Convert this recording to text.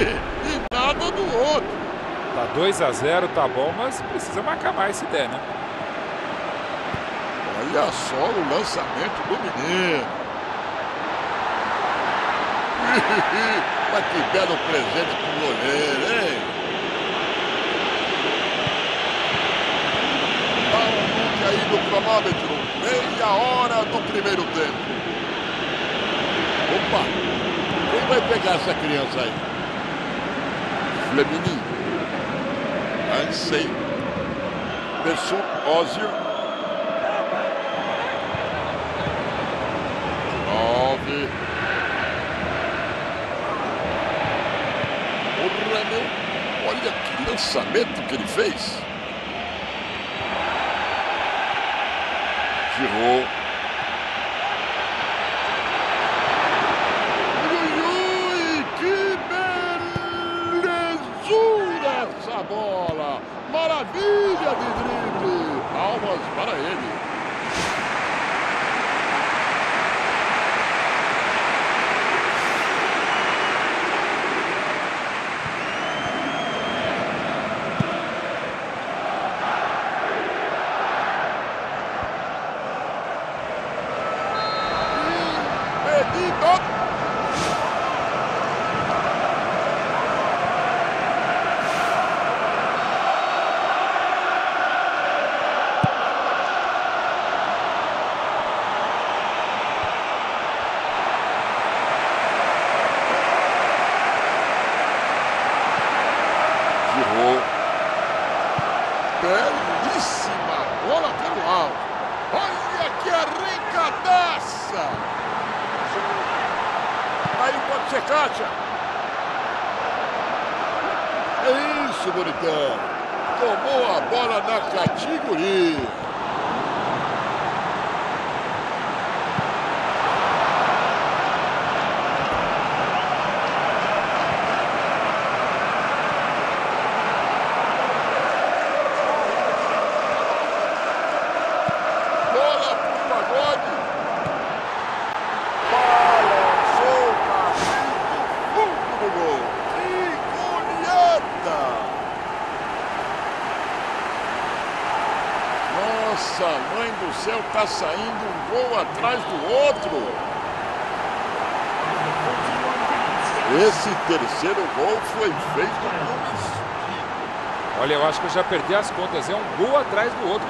e nada do outro. Tá 2-0, tá bom, mas precisa marcar mais se der, né? Olha só o lançamento do Mineiro. Mas que belo presente pro goleiro, hein? Dá um look aí do cronômetro. Meia hora do primeiro tempo. Opa! Quem vai pegar essa criança aí? Flemini. Ansei. Pessoa Ózio. 9. O Ramon, olha que lançamento que ele fez. Girou. Ui, que belezura essa bola! Maravilha de drible! Palmas para ele. Belíssima bola pelo alto. Olha que arrancadaça. Aí pode ser caixa. É isso, bonitão. Tomou a bola na categoria. Nossa, mãe do céu, tá saindo um gol atrás do outro. Esse terceiro gol foi feito. Olha, eu acho que eu já perdi as contas. É um gol atrás do outro.